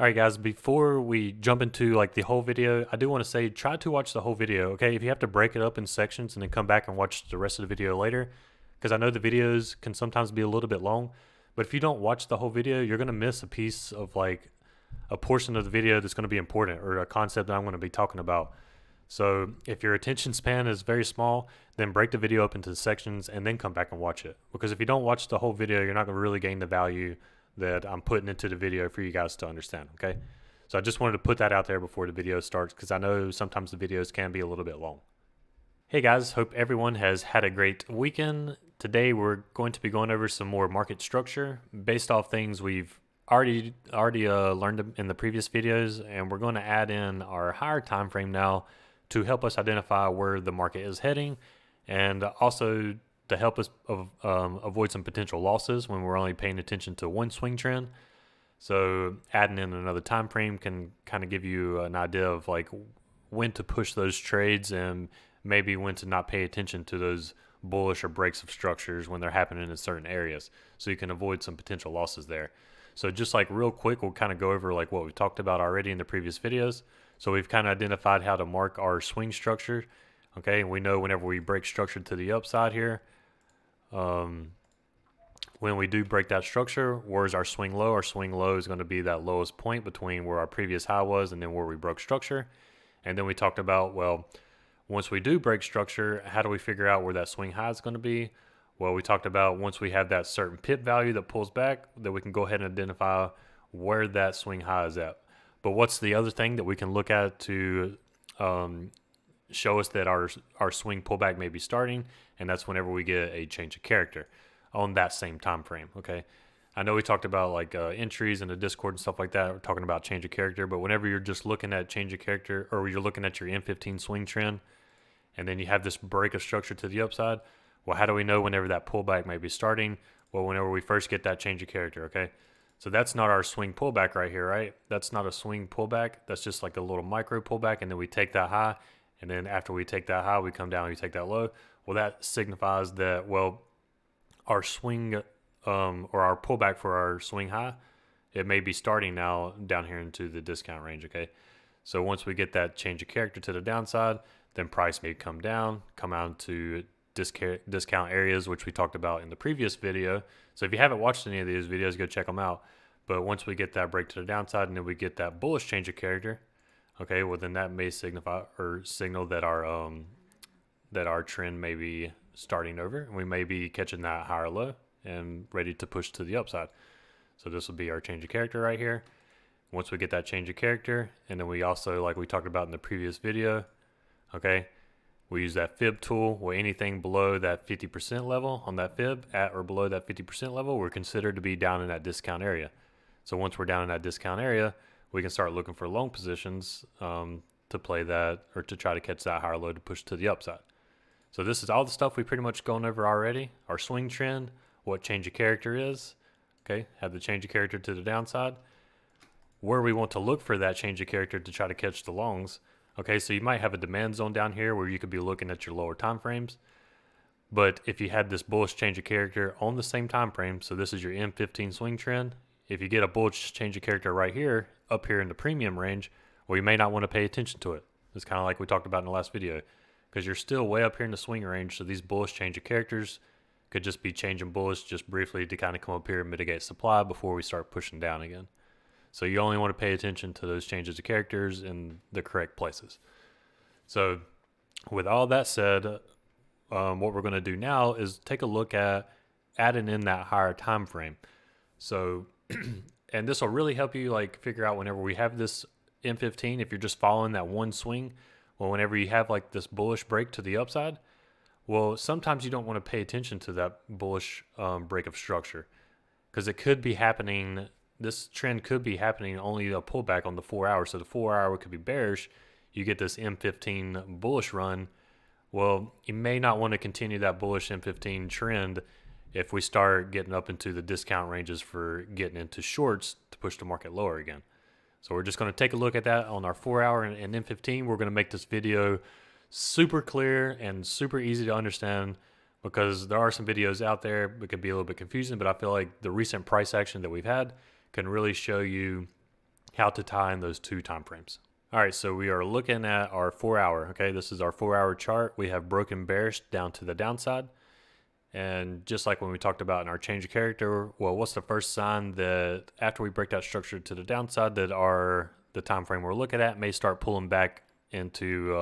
All right, guys, before we jump into like the whole video, I do want to say try to watch the whole video, okay? If you have to break it up in sections and then come back and watch the rest of the video later, because I know the videos can sometimes be a little bit long, but if you don't watch the whole video, you're going to miss a piece of like a portion of the video that's going to be important or a concept that I'm going to be talking about. So if your attention span is very small, then break the video up into sections and then come back and watch it. Because if you don't watch the whole video, you're not going to really gain the value that I'm putting into the video for you guys to understand, okay? So I just wanted to put that out there before the video starts because I know sometimes the videos can be a little bit long. Hey guys, hope everyone has had a great weekend. Today we're going to be going over some more market structure based off things we've already learned in the previous videos, and we're going to add in our higher time frame now to help us identify where the market is heading and also to help us avoid some potential losses when we're only paying attention to one swing trend. So adding in another time frame can kind of give you an idea of like when to push those trades and maybe when to not pay attention to those bullish or breaks of structures when they're happening in certain areas, so you can avoid some potential losses there. So just like real quick, we'll kind of go over like what we talked about already in the previous videos. So we've kind of identified how to mark our swing structure, okay? And we know whenever we break structure to the upside here, when we do break that structure, where's our swing low? Our swing low is going to be that lowest point between where our previous high was and then where we broke structure. And then we talked about, well, once we do break structure, how do we figure out where that swing high is going to be? Well, we talked about once we have that certain pip value that pulls back, that we can go ahead and identify where that swing high is at. But what's the other thing that we can look at to show us that our swing pullback may be starting? And that's whenever we get a change of character on that same time frame, okay? I know we talked about like entries in the Discord and stuff like that. We're talking about change of character, but whenever you're just looking at change of character or you're looking at your M15 swing trend and then you have this break of structure to the upside, well, how do we know whenever that pullback may be starting? Well, whenever we first get that change of character, okay? So that's not our swing pullback right here, right? That's not a swing pullback. That's just like a little micro pullback, and then we take that high, and then after we take that high, we come down and we take that low. Well, that signifies that, well, our swing or our pullback for our swing high, it may be starting now down here into the discount range, okay? So once we get that change of character to the downside, then price may come down, come out to discount areas, which we talked about in the previous video. So if you haven't watched any of these videos, go check them out. But once we get that break to the downside and then we get that bullish change of character, okay, well then that may signify or signal that our trend may be starting over, and we may be catching that higher low and ready to push to the upside. So this will be our change of character right here. Once we get that change of character, and then we also, like we talked about in the previous video, okay, we use that fib tool. Well, anything below that 50% level on that fib, at or below that 50% level, we're considered to be down in that discount area. So once we're down in that discount area, we can start looking for long positions to play that, or to try to catch that higher low to push to the upside. So this is all the stuff we've pretty much gone over already. Our swing trend, what change of character is, okay, have the change of character to the downside, where we want to look for that change of character to try to catch the longs. Okay, so you might have a demand zone down here where you could be looking at your lower time frames. But if you had this bullish change of character on the same time frame, so this is your M15 swing trend, if you get a bullish change of character right here, up here in the premium range, well, you may not want to pay attention to it. It's kind of like we talked about in the last video, because you're still way up here in the swing range, so these bullish change of characters could just be changing bullish just briefly to kind of come up here and mitigate supply before we start pushing down again. So you only want to pay attention to those changes of characters in the correct places. So with all that said, what we're going to do now is take a look at adding in that higher time frame. So, and this will really help you like figure out whenever we have this M15, if you're just following that one swing, well, whenever you have like this bullish break to the upside, well, sometimes you don't want to pay attention to that bullish break of structure, because it could be happening. This trend could be happening only a pullback on the 4 hour. So the 4 hour could be bearish. You get this M15 bullish run. Well, you may not want to continue that bullish M15 trend if we start getting up into the discount ranges for getting into shorts to push the market lower again. So we're just going to take a look at that on our 4 hour and M15. We're going to make this video super clear and super easy to understand, because there are some videos out there that could be a little bit confusing, but I feel like the recent price action that we've had can really show you how to tie in those two time frames. All right, so we are looking at our 4 hour, okay? This is our 4 hour chart. We have broken bearish down to the downside. And just like when we talked about in our change of character, well, what's the first sign that after we break that structure to the downside that the time frame we're looking at may start pulling back into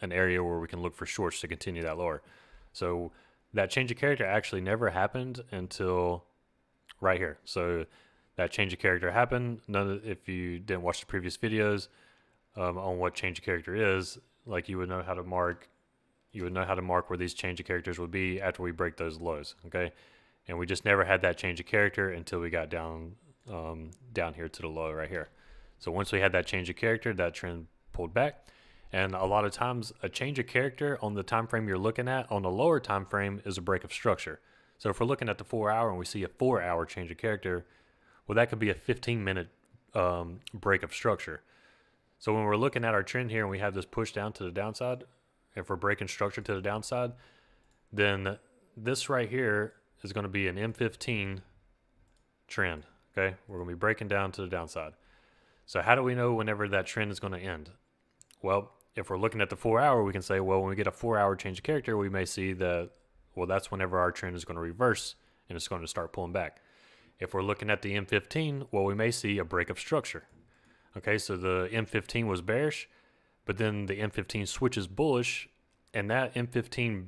an area where we can look for shorts to continue that lower? So that change of character actually never happened until right here. So that change of character happened. If you didn't watch the previous videos on what change of character is, like you would know how to mark, you would know how to mark where these change of characters would be after we break those lows, okay? And we just never had that change of character until we got down down here to the low right here. So once we had that change of character, that trend pulled back. And a lot of times a change of character on the time frame you're looking at on the lower time frame is a break of structure. So if we're looking at the 4 hour and we see a 4 hour change of character, well, that could be a 15-minute break of structure. So when we're looking at our trend here and we have this push down to the downside, if we're breaking structure to the downside, then this right here is going to be an M15 trend, okay? We're going to be breaking down to the downside. So how do we know whenever that trend is going to end? Well, if we're looking at the 4 hour, we can say, well, when we get a 4 hour change of character, we may see that, well, that's whenever our trend is going to reverse and it's going to start pulling back. If we're looking at the M15, well, we may see a break of structure. Okay, so the M15 was bearish, but then the M15 switches bullish, and that M15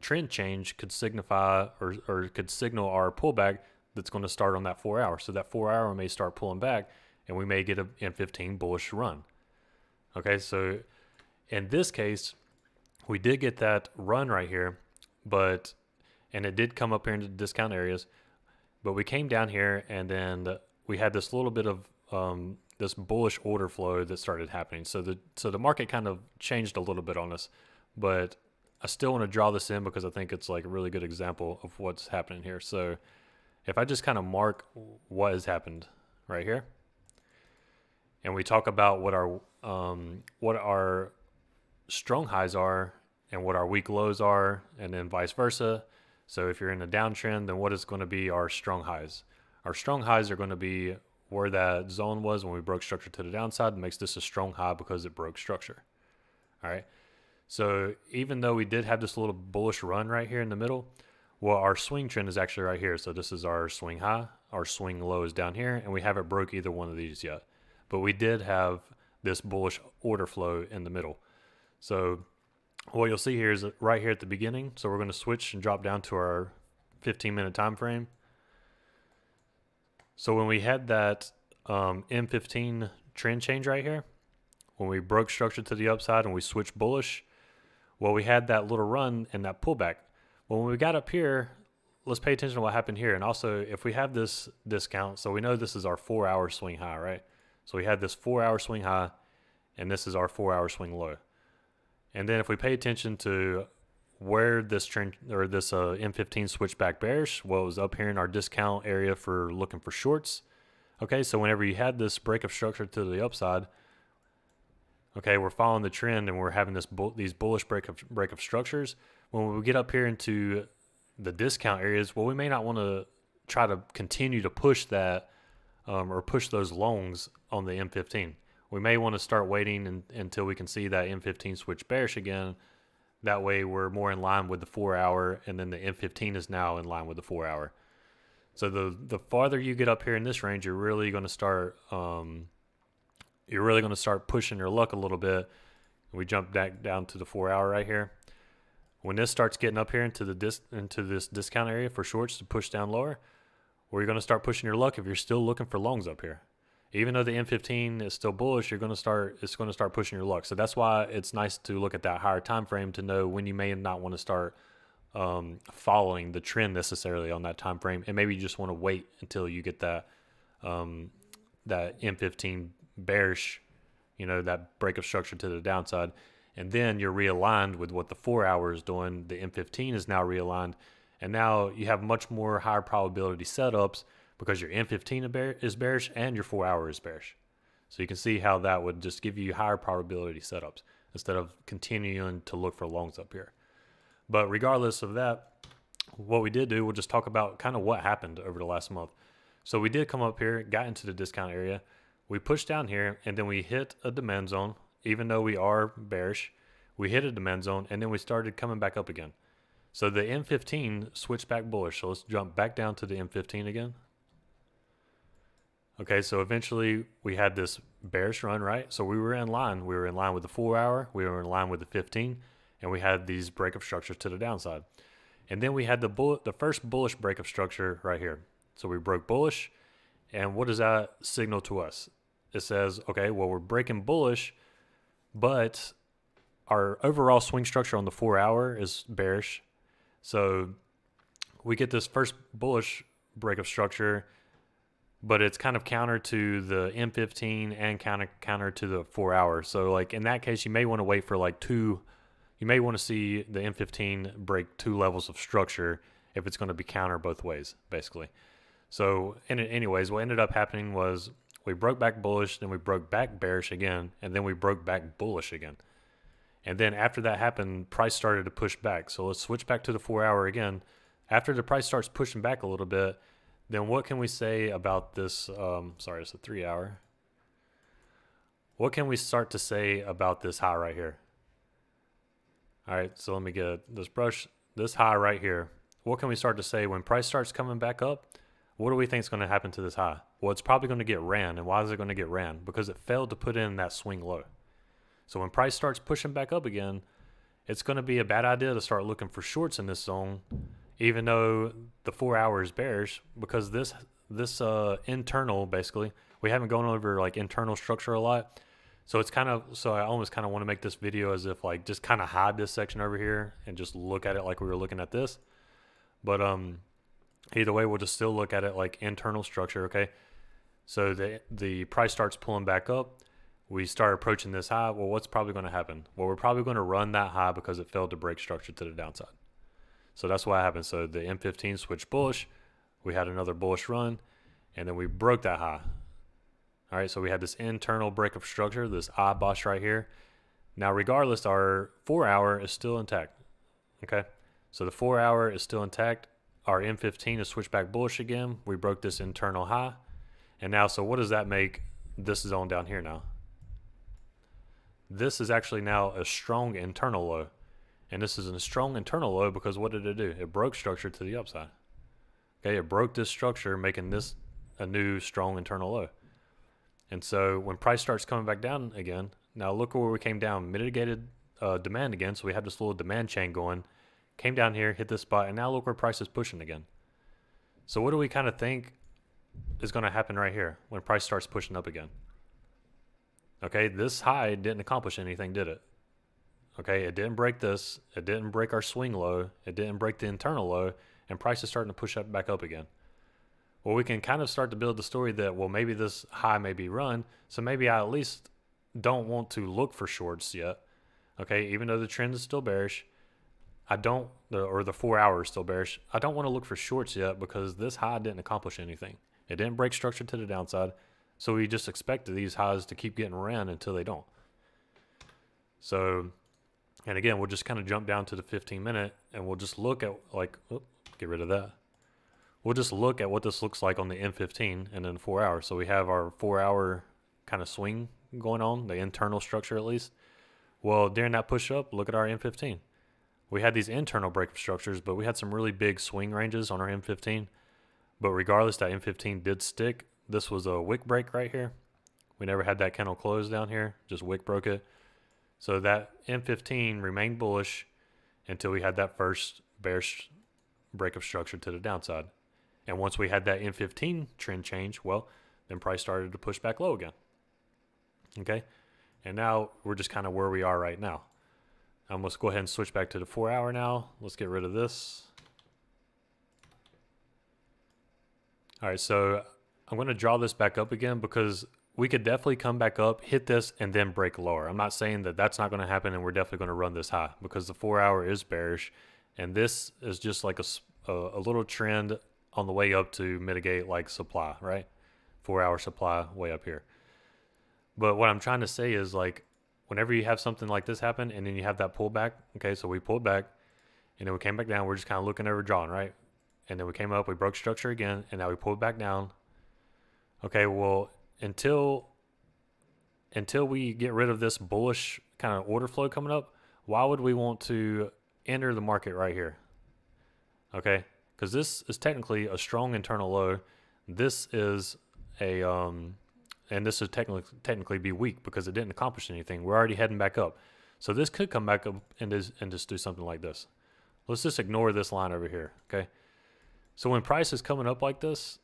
trend change could signify or could signal our pullback that's going to start on that 4 hour. So that 4 hour may start pulling back, and we may get an M15 bullish run. Okay, so in this case, we did get that run right here, but, and it did come up here into the discount areas, but we came down here and then we had this little bit of this bullish order flow that started happening. So the market kind of changed a little bit on us, but I still want to draw this in because I think it's like a really good example of what's happening here. So if I just kind of mark what has happened right here, and we talk about what our strong highs are and what our weak lows are, and then vice versa. So if you're in a downtrend, then what is going to be our strong highs? Our strong highs are going to be where that zone was when we broke structure to the downside. It makes this a strong high because it broke structure. All right. So even though we did have this little bullish run right here in the middle, well, our swing trend is actually right here. So this is our swing high, our swing low is down here, and we haven't broke either one of these yet. But we did have this bullish order flow in the middle. So what you'll see here is right here at the beginning. So we're going to switch and drop down to our 15-minute time frame. So when we had that M15 trend change right here, when we broke structure to the upside and we switched bullish, well, we had that little run and that pullback. Well, when we got up here, let's pay attention to what happened here. And also, if we have this discount, so we know this is our 4 hour swing high, right? So we had this 4 hour swing high, and this is our 4 hour swing low. And then if we pay attention to where this trend or this M15 switched back bearish, well, it was up here in our discount area for looking for shorts. Okay, so whenever you had this break of structure to the upside, okay, we're following the trend and we're having this these bullish break of structures. When we get up here into the discount areas, well, we may not want to try to continue to push that or push those longs on the M15. We may want to start waiting until we can see that M15 switch bearish again. That way we're more in line with the 4 hour, and then the M15 is now in line with the 4 hour. So the farther you get up here in this range, you're really going to start pushing your luck a little bit. We jump back down to the 4 hour right here. When this starts getting up here into the this discount area for shorts to push down lower, or you're going to start pushing your luck if you're still looking for longs up here. Even though the M15 is still bullish, you're going to start, it's going to start pushing your luck. So that's why it's nice to look at that higher time frame to know when you may not want to start following the trend necessarily on that time frame, and maybe you just want to wait until you get that that M15 bearish, you know, that break of structure to the downside, and then you're realigned with what the 4 hour is doing. The M15 is now realigned. And now you have much more higher probability setups because your M15 is bearish and your 4 hour is bearish. So you can see how that would just give you higher probability setups instead of continuing to look for longs up here. But regardless of that, what we did do, we'll just talk about kind of what happened over the last month. So we did come up here, got into the discount area. We push down here and then we hit a demand zone, even though we are bearish. We hit a demand zone and then we started coming back up again. So the M15 switched back bullish. So let's jump back down to the M15 again. Okay, so eventually we had this bearish run, right? So we were in line. We were in line with the 4 hour. We were in line with the 15. And we had these break of structures to the downside. And then we had the first bullish break of structure right here. So we broke bullish. And what does that signal to us? It says, okay, well, we're breaking bullish, but our overall swing structure on the 4 hour is bearish. So we get this first bullish break of structure, but it's kind of counter to the M15 and kind of counter to the 4 hour. So like in that case, you may want to wait for like you may want to see the M15 break two levels of structure if it's going to be counter both ways, basically. So anyways, what ended up happening was we broke back bullish, then we broke back bearish again, and then we broke back bullish again. And then after that happened, price started to push back. So let's switch back to the 4 hour again. After the price starts pushing back a little bit, then what can we say about this? Sorry, it's a 3 hour. What can we start to say about this high right here? All right, so let me get this brush, this high right here. What can we start to say when price starts coming back up? What do we think is going to happen to this high? Well, it's probably going to get ran. And why is it going to get ran? Because it failed to put in that swing low. So when price starts pushing back up again, it's going to be a bad idea to start looking for shorts in this zone, even though the 4 hour is bearish, because this internal, basically, we haven't gone over like internal structure a lot. So it's kind of, so I almost kind of want to make this video as if like, just kind of hide this section over here and just look at it like we were looking at this. But either way, we'll just still look at it like internal structure, okay? So the price starts pulling back up. We start approaching this high. Well, what's probably going to happen? Well, we're probably going to run that high because it failed to break structure to the downside. So that's what happened. So the M15 switched bullish. We had another bullish run, and then we broke that high. All right, so we had this internal break of structure, this iBosch right here. Now, regardless, our 4 hour is still intact, okay? So the 4 hour is still intact. Our M15 is switched back bullish again. We broke this internal high. And now, so what does that make this zone down here now? This is actually now a strong internal low. And this is a strong internal low because what did it do? It broke structure to the upside. Okay, it broke this structure, making this a new strong internal low. And so when price starts coming back down again, now look where we came down, mitigated demand again. So we had this little demand chain going, came down here, hit this spot, and now look where price is pushing again. So what do we kind of think is going to happen right here when price starts pushing up again? Okay, this high didn't accomplish anything, did it? Okay, it didn't break this. It didn't break our swing low. It didn't break the internal low, and price is starting to push up back up again. Well, we can kind of start to build the story that, well, maybe this high may be run, so maybe I at least don't want to look for shorts yet. Okay, even though the trend is still bearish, the 4 hour is still bearish. I don't want to look for shorts yet because this high didn't accomplish anything. It didn't break structure to the downside. So we just expected these highs to keep getting ran until they don't. So, and again, we'll just kind of jump down to the 15-minute and we'll just look at like, oops, get rid of that. We'll just look at what this looks like on the M15 and then 4 hours. So we have our 4 hour kind of swing going on, the internal structure at least. Well, during that push up, look at our M15. We had these internal break of structures, but we had some really big swing ranges on our M15. But regardless, that M15 did stick. This was a wick break right here. We never had that candle close down here, just wick broke it. So that M15 remained bullish until we had that first bearish break of structure to the downside. And once we had that M15 trend change, well, then price started to push back low again. Okay, and now we're just kind of where we are right now. Let's go ahead and switch back to the 4 hour now. Let's get rid of this. All right, so I'm going to draw this back up again because we could definitely come back up, hit this, and then break lower. I'm not saying that that's not going to happen and we're definitely going to run this high because the 4 hour is bearish. And this is just like a little trend on the way up to mitigate like supply, right? 4 hour supply way up here. But what I'm trying to say is like, whenever you have something like this happen and then you have that pullback, okay, so we pulled back and then we came back down, we're just kind of looking over drawing, right? And then we came up, we broke structure again, and now we pulled back down. Okay, well, until until we get rid of this bullish kind of order flow coming up, why would we want to enter the market right here? Okay, because this is technically a strong internal low. This is a, and this would technically be weak because it didn't accomplish anything. We're already heading back up. So this could come back up and just do something like this. Let's just ignore this line over here, okay? So when price is coming up like this,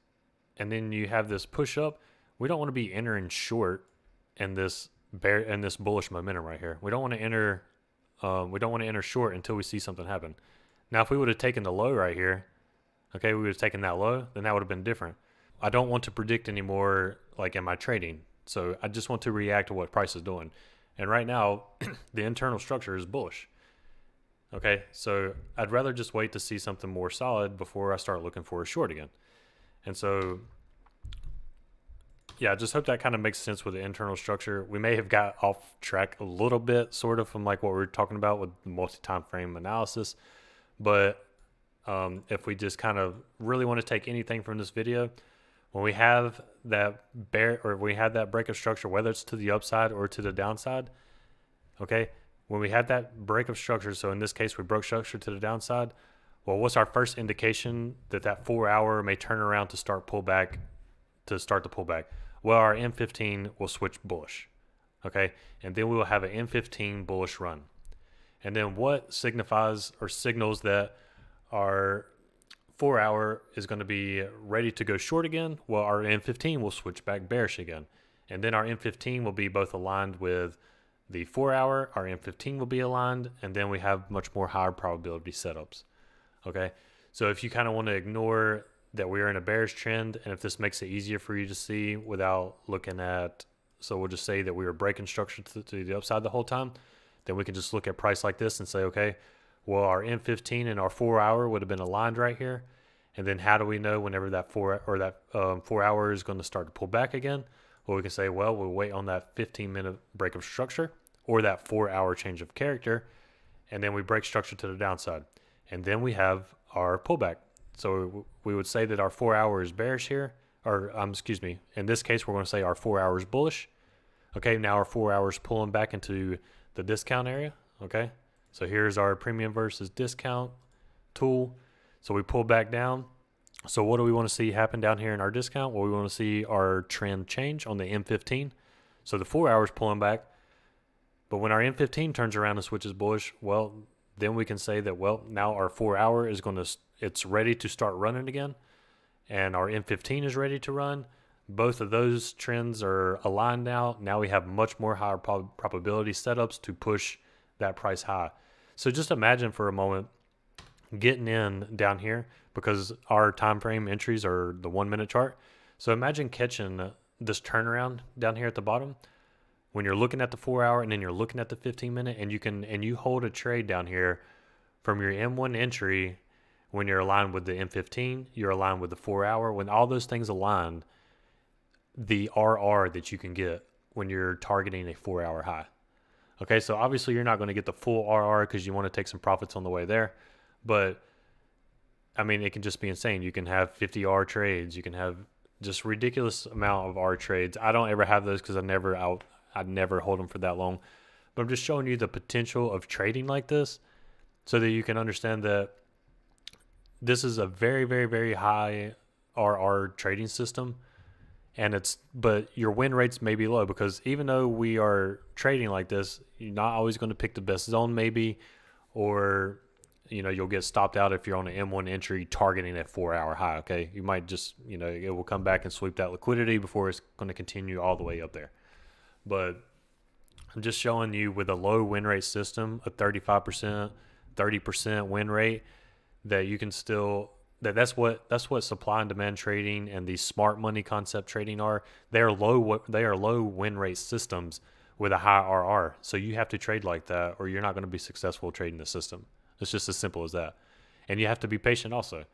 and then you have this push up, we don't want to be entering short in this bear and this bullish momentum right here. We don't want to enter, short until we see something happen. Now, if we would have taken the low right here, okay, we would have taken that low, then that would have been different. I don't want to predict anymore, like in my trading. So I just want to react to what price is doing. And right now, the internal structure is bullish. Okay, so I'd rather just wait to see something more solid before I start looking for a short again. And so, yeah, I just hope that kind of makes sense with the internal structure. We may have got off track a little bit, sort of, from like what we were talking about with multi-time frame analysis. But if we just kind of really want to take anything from this video, when we have that bear, or we have that break of structure, whether it's to the upside or to the downside, okay, when we have that break of structure, so in this case we broke structure to the downside, well, what's our first indication that that 4 hour may turn around to start pullback, to start the pullback? Well, our M15 will switch bullish, okay, and then we will have an M15 bullish run. And then what signifies or signals that our 4 hour is going to be ready to go short again? Well, our M15 will switch back bearish again. And then our M15 will be both aligned with the 4 hour, our M15 will be aligned, and then we have much more higher probability setups. Okay, so if you kind of want to ignore that we are in a bearish trend, and if this makes it easier for you to see without looking at, so we'll just say that we were breaking structure to the upside the whole time, then we can just look at price like this and say, okay, well, our M15 and our 4 hour would have been aligned right here. And then how do we know whenever that 4 hour is going to start to pull back again? Well, we can say, well, we'll wait on that 15-minute break of structure or that 4 hour change of character. And then we break structure to the downside. And then we have our pullback. So we would say that our 4 hour is bearish here, or excuse me, in this case, we're going to say our 4 hour is bullish. Okay, now our 4 hour is pulling back into the discount area, okay? So here's our premium versus discount tool. So we pull back down. So what do we want to see happen down here in our discount? Well, we want to see our trend change on the M15. So the 4 hours pulling back, but when our M15 turns around and switches bullish, well, then we can say that, well, now our 4 hour is going to, it's ready to start running again. And our M15 is ready to run. Both of those trends are aligned now. Now we have much more higher probability setups to push that price high. So just imagine for a moment getting in down here, because our time frame entries are the 1 minute chart. So imagine catching this turnaround down here at the bottom when you're looking at the 4 hour, and then you're looking at the 15 minute, and you can, and you hold a trade down here from your M1 entry when you're aligned with the M15, you're aligned with the 4 hour. When all those things align, the RR that you can get when you're targeting a 4 hour high. Okay, so obviously you're not going to get the full RR because you want to take some profits on the way there. But, I mean, it can just be insane. You can have 50 R trades. You can have just ridiculous amount of R trades. I don't ever have those because I never hold them for that long. But I'm just showing you the potential of trading like this so that you can understand that this is a very, very, very high RR trading system. And it's, but your win rates may be low, because even though we are trading like this, you're not always going to pick the best zone maybe, or, you know, you'll get stopped out if you're on an M1 entry targeting that 4 hour high. Okay. You might just, you know, it will come back and sweep that liquidity before it's going to continue all the way up there. But I'm just showing you with a low win rate system, a 35%, 30% win rate, that you can still, that's what supply and demand trading and the smart money concept trading are. They are low win rate systems with a high RR. So you have to trade like that, or you're not going to be successful trading the system. It's just as simple as that. And you have to be patient also.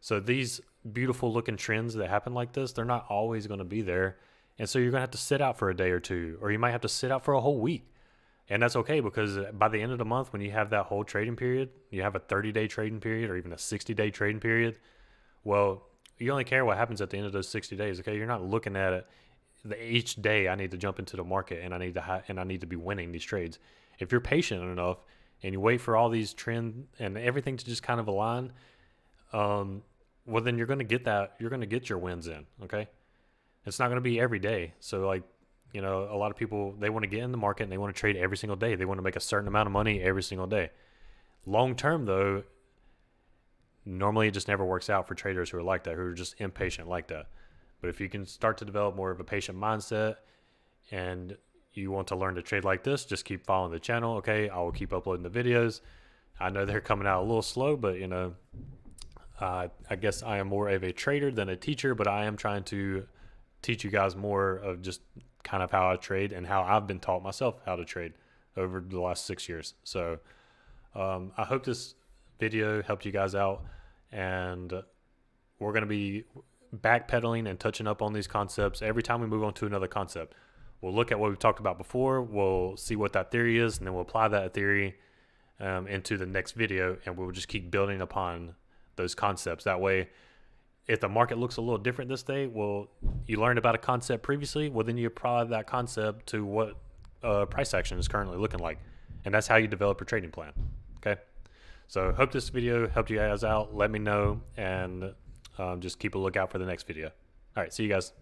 So these beautiful looking trends that happen like this, they're not always going to be there. And so you're going to have to sit out for a day or two, or you might have to sit out for a whole week. And that's okay, because by the end of the month, when you have that whole trading period, you have a 30-day trading period or even a 60-day trading period, well, you only care what happens at the end of those 60 days, okay? You're not looking at it each day I need to jump into the market and I need to be winning these trades. If you're patient enough and you wait for all these trends and everything to just kind of align, well, then you're going to get that. You're going to get your wins in. Okay. It's not going to be every day. So like, you know, a lot of people, they want to get in the market and they want to trade every single day. They want to make a certain amount of money every single day. Long term though, normally it just never works out for traders who are like that, who are just impatient like that. But if you can start to develop more of a patient mindset and you want to learn to trade like this, just keep following the channel. Okay, I will keep uploading the videos. I know they're coming out a little slow, but you know, I guess I am more of a trader than a teacher, but I am trying to teach you guys more of just kind of how I trade and how I've been taught myself how to trade over the last 6 years. So I hope this video helped you guys out, and we're going to be backpedaling and touching up on these concepts every time we move on to another concept. We'll look at what we've talked about before, we'll see what that theory is, and then we'll apply that theory into the next video, and we'll just keep building upon those concepts. That way, if the market looks a little different this day, well, you learned about a concept previously, well, then you apply that concept to what price action is currently looking like, and that's how you develop your trading plan. Okay, so hope this video helped you guys out. Let me know, and just keep a lookout for the next video. All right, see you guys.